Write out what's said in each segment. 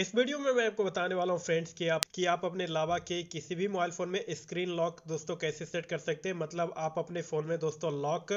इस वीडियो में मैं आपको बताने वाला हूं फ्रेंड्स कि आप अपने लावा के किसी भी मोबाइल फ़ोन में स्क्रीन लॉक दोस्तों कैसे सेट कर सकते हैं, मतलब आप अपने फ़ोन में दोस्तों लॉक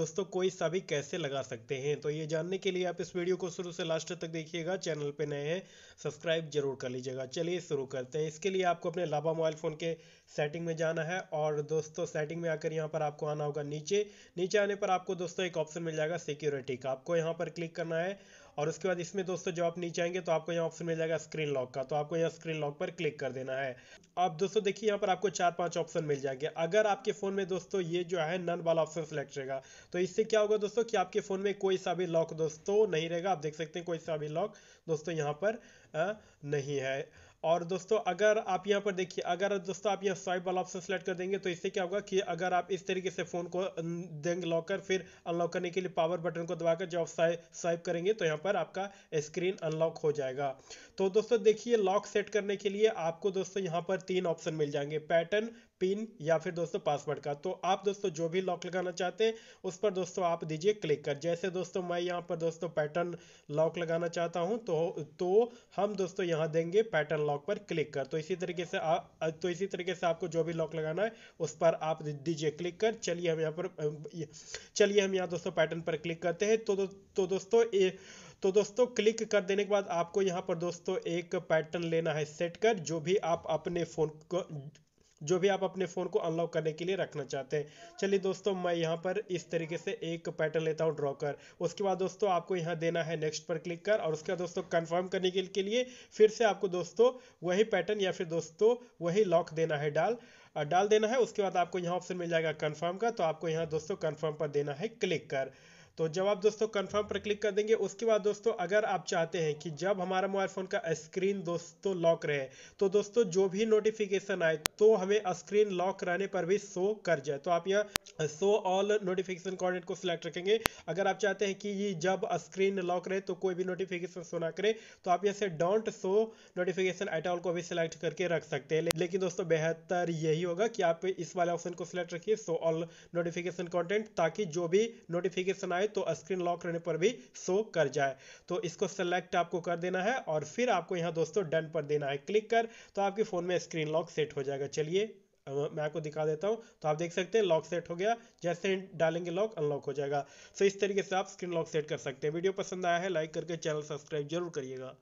दोस्तों कोई सा भी कैसे लगा सकते हैं। तो ये जानने के लिए आप इस वीडियो को शुरू से लास्ट तक देखिएगा। चैनल पे नए हैं सब्सक्राइब जरूर कर लीजिएगा। चलिए शुरू करते हैं। इसके लिए आपको अपने लावा मोबाइल फ़ोन के सेटिंग में जाना है और दोस्तों सेटिंग में आकर यहाँ पर आपको आना होगा नीचे आने पर आपको दोस्तों एक ऑप्शन मिल जाएगा सिक्योरिटी का, आपको यहाँ पर क्लिक करना है और उसके बाद इसमें दोस्तों जो आप नीचे आएंगे तो आपको यहाँ ऑप्शन मिल जाएगा स्क्रीन लॉक का, तो आपको यहाँ स्क्रीन लॉक पर क्लिक कर देना है। अब दोस्तों देखिए यहाँ पर आपको 4-5 ऑप्शन मिल जाएंगे। अगर आपके फ़ोन में दोस्तों ये जो है नन वाला ऑप्शन सेलेक्ट रहेगा तो इससे क्या होगा दोस्तों कि आपके फ़ोन में कोई सा भी लॉक दोस्तों नहीं रहेगा। आप देख सकते हैं कोई सा भी लॉक दोस्तों यहाँ पर नहीं है। और दोस्तों अगर आप यहाँ पर देखिए, अगर दोस्तों आप यहाँ स्वाइप वाला ऑप्शन सेलेक्ट कर देंगे तो इससे क्या होगा कि अगर आप इस तरीके से फ़ोन को देंगे लॉक कर, फिर अनलॉक करने के लिए पावर बटन को दबाकर जब स्वाइप करेंगे तो यहाँ पर आपका स्क्रीन अनलॉक हो जाएगा। तो दोस्तों देखिए लॉक सेट करने के लिए आपको दोस्तों यहाँ पर 3 ऑप्शन मिल जाएंगे, पैटर्न, पिन या फिर दोस्तों पासवर्ड का। तो आप दोस्तों जो भी लॉक लगाना चाहते हैं उस पर दोस्तों आप दीजिए क्लिक कर। जैसे दोस्तों मैं यहाँ पर दोस्तों पैटर्न लॉक लगाना चाहता हूँ तो हम दोस्तों यहाँ देंगे पैटर्न लॉक पर क्लिक कर। तो इसी तरीके से आपको जो भी लॉक लगाना है उस पर आप दीजिए क्लिक कर। चलिए हम यहाँ दोस्तों पैटर्न पर क्लिक करते हैं। तो दोस्तों क्लिक कर देने के बाद आपको यहाँ पर दोस्तों एक पैटर्न लेना है सेट कर, जो भी आप अपने फ़ोन को अनलॉक करने के लिए रखना चाहते हैं। चलिए दोस्तों मैं यहाँ पर इस तरीके से एक पैटर्न लेता हूँ ड्रॉ कर। उसके बाद दोस्तों आपको यहाँ देना है नेक्स्ट पर क्लिक कर और उसके बाद दोस्तों कंफर्म करने के लिए फिर से आपको दोस्तों वही पैटर्न या फिर दोस्तों वही लॉक देना है, डाल देना है। उसके बाद आपको यहाँ ऑप्शन मिल जाएगा कन्फर्म का, तो आपको यहाँ दोस्तों कन्फर्म पर देना है क्लिक कर। तो जब आप दोस्तों कन्फर्म पर क्लिक कर देंगे उसके बाद दोस्तों अगर आप चाहते हैं कि जब हमारा मोबाइल फ़ोन का स्क्रीन दोस्तों लॉक रहे तो दोस्तों जो भी नोटिफिकेशन आए तो हमें स्क्रीन लॉक रहने पर भी शो कर जाए, तो आप यहाँ शो ऑल नोटिफिकेशन कोऑर्डिनेट को सिलेक्ट रखेंगे। अगर आप चाहते हैं कि ये जब स्क्रीन लॉक रहे तो कोई भी नोटिफिकेशन शो ना करे तो आप यहाँ से don't show notification at all को भी सिलेक्ट करके रख सकते हैं। लेकिन दोस्तों बेहतर यही होगा कि आप इस वाले ऑप्शन को सिलेक्ट रखिए शो ऑल नोटिफिकेशन कॉन्टेंट, ताकि जो भी नोटिफिकेशन तो स्क्रीन लॉक रहने पर भी शो कर जाए। तो इसको सेलेक्ट आपको कर देना है और फिर आपको यहां दोस्तों डन पर देना है क्लिक कर, तो आपके फोन में स्क्रीन लॉक सेट हो जाएगा। चलिए मैं आपको दिखा देता हूं। तो आप देख सकते हैं लॉक सेट हो गया, जैसे डालेंगे लॉक अनलॉक हो जाएगा। तो इस तरीके से आप स्क्रीन लॉक सेट कर सकते हैं। वीडियो पसंद आया है लाइक करके चैनल सब्सक्राइब जरूर करिएगा।